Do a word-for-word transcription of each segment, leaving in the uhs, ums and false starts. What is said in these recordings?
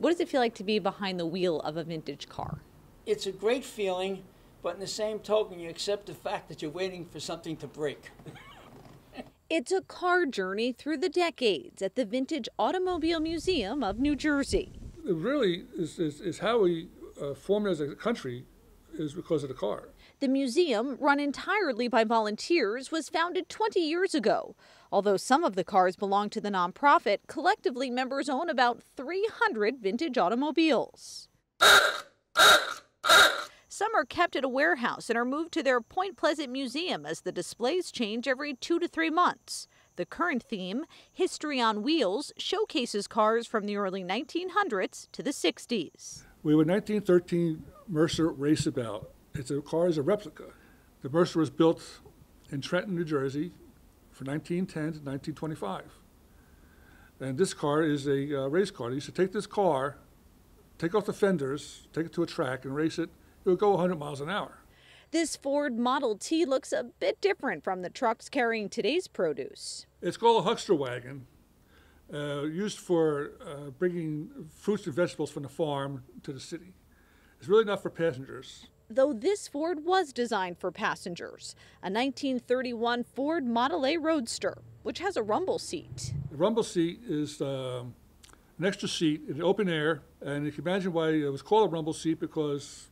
What does it feel like to be behind the wheel of a vintage car? It's a great feeling, but in the same token, you accept the fact that you're waiting for something to break. It's a car journey through the decades at the Vintage Automobile Museum of New Jersey. It really is, is, is how we uh, formed as a country is because of the car. The museum, run entirely by volunteers, was founded twenty years ago. Although some of the cars belong to the nonprofit, collectively members own about three hundred vintage automobiles. Some are kept at a warehouse and are moved to their Point Pleasant Museum as the displays change every two to three months. The current theme, History on Wheels, showcases cars from the early nineteen hundreds to the sixties. We have a nineteen thirteen Mercer raceabout. It's a car is a replica. The Mercer was built in Trenton, New Jersey, from nineteen ten to nineteen twenty-five. And this car is a uh, race car. They used to take this car, take off the fenders, take it to a track, and race it. It would go one hundred miles an hour. This Ford Model T looks a bit different from the trucks carrying today's produce. It's called a huckster wagon, uh, used for uh, bringing fruits and vegetables from the farm to the city. It's really not for passengers. Though this Ford was designed for passengers, a nineteen thirty-one Ford Model A Roadster, which has a rumble seat. The rumble seat is um, an extra seat in the open air, and you can imagine why it was called a rumble seat, because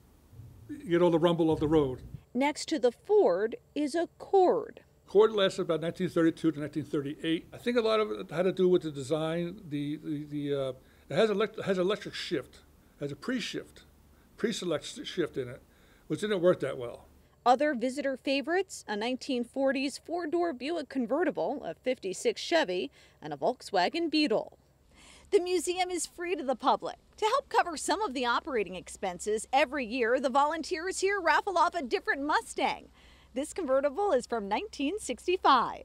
you get all the rumble of the road. Next to the Ford is a Cord. Cord lasted about nineteen thirty-two to nineteen thirty-eight. I think a lot of it had to do with the design. The, the, the, uh, it has, elect has electric shift, has a pre-shift, pre-select shift in it, which didn't work that well. Other visitor favorites, a nineteen forties four-door Buick convertible, a fifty-six Chevy, and a Volkswagen Beetle. The museum is free to the public. To help cover some of the operating expenses, every year the volunteers here raffle off a different Mustang. This convertible is from nineteen sixty-five.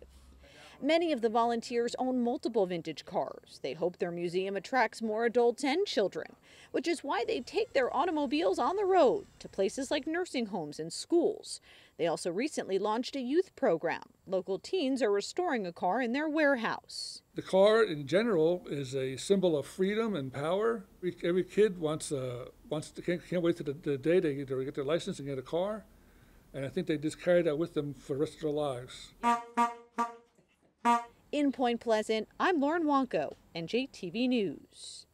Many of the volunteers own multiple vintage cars. They hope their museum attracts more adults and children, which is why they take their automobiles on the road to places like nursing homes and schools. They also recently launched a youth program. Local teens are restoring a car in their warehouse. The car in general is a symbol of freedom and power. Every kid wants, uh, wants to, can't, can't wait to the, the day they get their license and get a car. And I think they just carry that with them for the rest of their lives. In Point Pleasant, I'm Lauren Wonko, N J T V News.